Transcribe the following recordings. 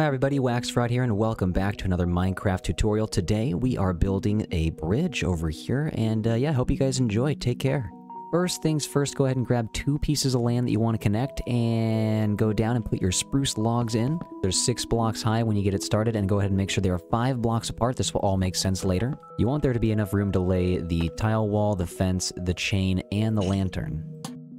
Hi everybody, WaxFraud here, and welcome back to another Minecraft tutorial. Today we are building a bridge over here, and yeah, hope you guys enjoy. Take care. First things first, go ahead and grab two pieces of land that you want to connect, and go down and put your spruce logs in. They're 6 blocks high when you get it started, and go ahead and make sure they are 5 blocks apart. This will all make sense later. You want there to be enough room to lay the tile wall, the fence, the chain, and the lantern.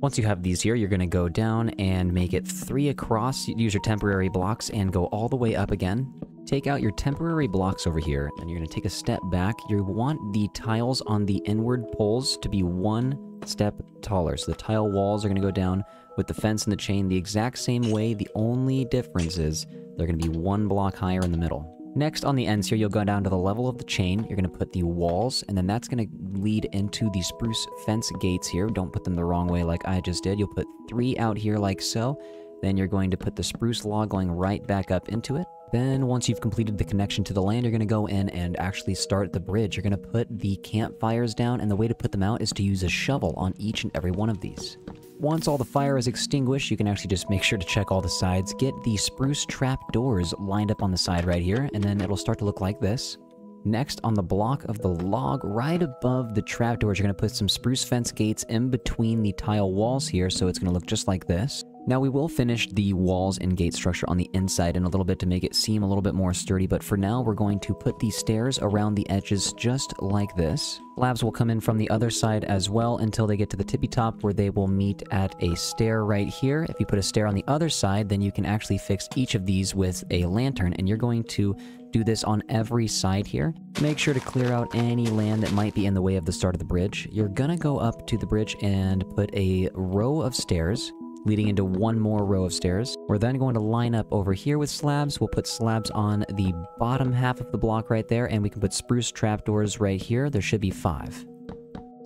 Once you have these here, you're going to go down and make it 3 across. Use your temporary blocks and go all the way up again. Take out your temporary blocks over here, and you're going to take a step back. You want the tiles on the inward poles to be 1 step taller. So the tile walls are going to go down with the fence and the chain the exact same way. The only difference is they're going to be 1 block higher in the middle. Next, on the ends here, you'll go down to the level of the chain. You're going to put the walls, and then that's going to lead into the spruce fence gates here. Don't put them the wrong way like I just did. You'll put 3 out here like so. Then you're going to put the spruce log going right back up into it. Then once you've completed the connection to the land, you're going to go in and actually start the bridge. You're going to put the campfires down, and the way to put them out is to use a shovel on each and every one of these. Once all the fire is extinguished, you can actually just make sure to check all the sides. Get the spruce trap doors lined up on the side right here, and then it'll start to look like this. Next, on the block of the log right above the trap doors, you're going to put some spruce fence gates in between the tile walls here, so it's going to look just like this. Now, we will finish the walls and gate structure on the inside in a little bit to make it seem a little bit more sturdy, but for now, we're going to put the stairs around the edges just like this. Slabs will come in from the other side as well until they get to the tippy top, where they will meet at a stair right here. If you put a stair on the other side, then you can actually fix each of these with a lantern, and you're going to do this on every side here. Make sure to clear out any land that might be in the way of the start of the bridge. You're gonna go up to the bridge and put a row of stairs leading into 1 more row of stairs. We're then going to line up over here with slabs. We'll put slabs on the bottom half of the block right there, and we can put spruce trapdoors right here. There should be 5.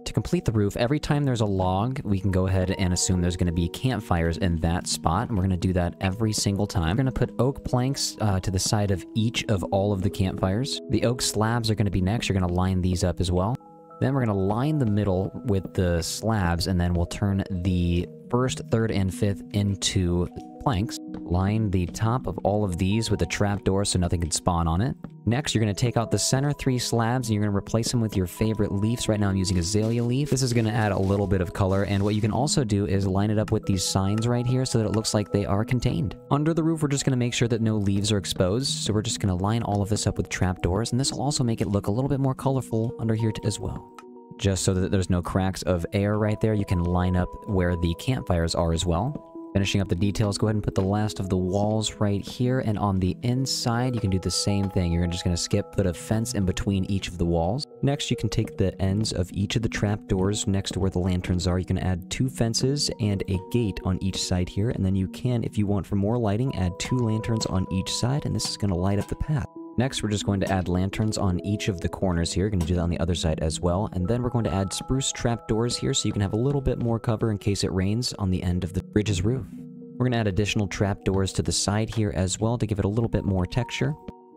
To complete the roof, every time there's a log, we can go ahead and assume there's going to be campfires in that spot, and we're going to do that every single time. We're going to put oak planks to the side of each of all of the campfires. The oak slabs are going to be next. You're going to line these up as well. Then we're going to line the middle with the slabs, and then we'll turn the first, third, and fifth into planks. Line the top of all of these with a trapdoor so nothing can spawn on it. Next, you're going to take out the center 3 slabs, and you're going to replace them with your favorite leaves. Right now I'm using azalea leaf. This is going to add a little bit of color, and what you can also do is line it up with these signs right here so that it looks like they are contained. Under the roof, we're just going to make sure that no leaves are exposed, so we're just going to line all of this up with trapdoors, and this will also make it look a little bit more colorful under here as well. Just so that there's no cracks of air right there, you can line up where the campfires are as well. Finishing up the details, go ahead and put the last of the walls right here, and on the inside, you can do the same thing. You're just gonna put a fence in between each of the walls. Next, you can take the ends of each of the trapdoors next to where the lanterns are. You can add 2 fences and a gate on each side here, and then you can, if you want for more lighting, add 2 lanterns on each side, and this is gonna light up the path. Next, we're just going to add lanterns on each of the corners here. We're going to do that on the other side as well. And then we're going to add spruce trapdoors here so you can have a little bit more cover in case it rains on the end of the bridge's roof. We're going to add additional trapdoors to the side here as well to give it a little bit more texture.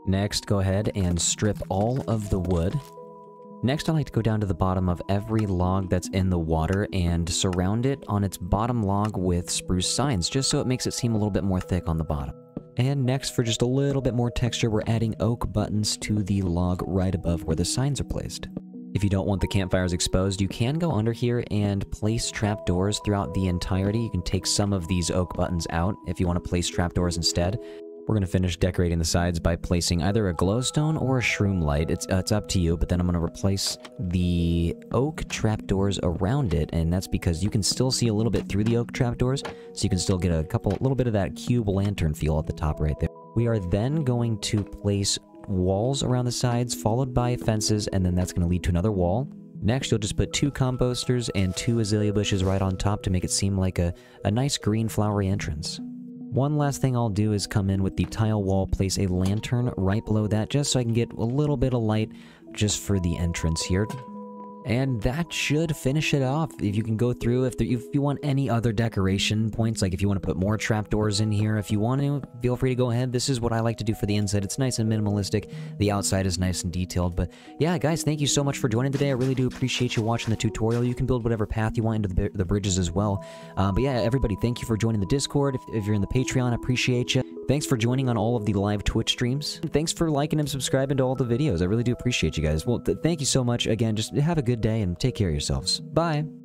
Next, go ahead and strip all of the wood. Next, I like to go down to the bottom of every log that's in the water and surround it on its bottom log with spruce signs, just so it makes it seem a little bit more thick on the bottom. And next, for just a little bit more texture, we're adding oak buttons to the log right above where the signs are placed. If you don't want the campfires exposed, you can go under here and place trapdoors throughout the entirety. You can take some of these oak buttons out if you want to place trapdoors instead. We're going to finish decorating the sides by placing either a glowstone or a shroom light. It's up to you, but then I'm going to replace the oak trapdoors around it, and that's because you can still see a little bit through the oak trapdoors, so you can still get a little bit of that cube lantern feel at the top right there. We are then going to place walls around the sides, followed by fences, and then that's going to lead to another wall. Next, you'll just put 2 composters and 2 azalea bushes right on top to make it seem like a nice green flowery entrance. One last thing I'll do is come in with the tile wall, place a lantern right below that just so I can get a little bit of light just for the entrance here. And that should finish it off. If you can go through, if you want any other decoration points, like if you want to put more trapdoors in here, if you want to, feel free to go ahead. This is what I like to do for the inside. It's nice and minimalistic. The outside is nice and detailed. But yeah, guys, thank you so much for joining today. I really do appreciate you watching the tutorial. You can build whatever path you want into the bridges as well. But yeah, everybody, thank you for joining the Discord. If you're in the Patreon, I appreciate you. Thanks for joining on all of the live Twitch streams. Thanks for liking and subscribing to all the videos. I really do appreciate you guys. Well, thank you so much. Again, just have a good day and take care of yourselves. Bye.